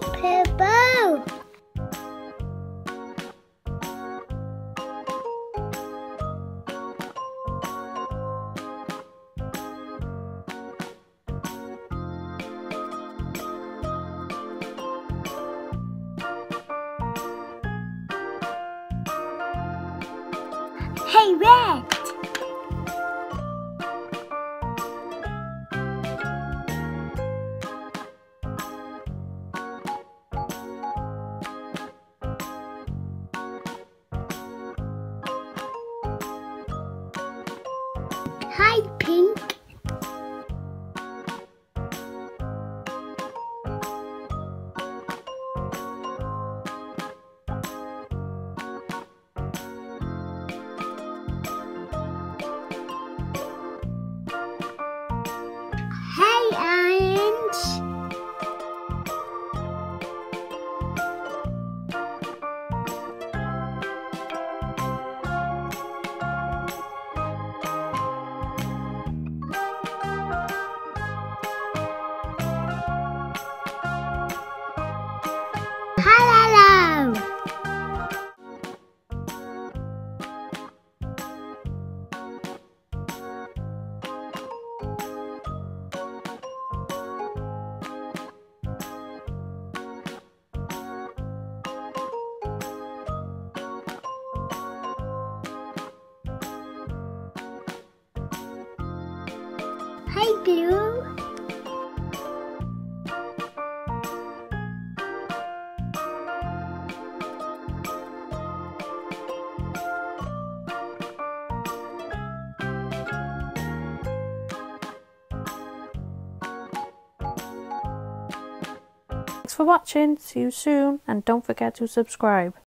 paper boat. Hey, Red! Hi, Pink. Hey, Orange. Hi, Blue. Thanks for watching. See you soon, and don't forget to subscribe.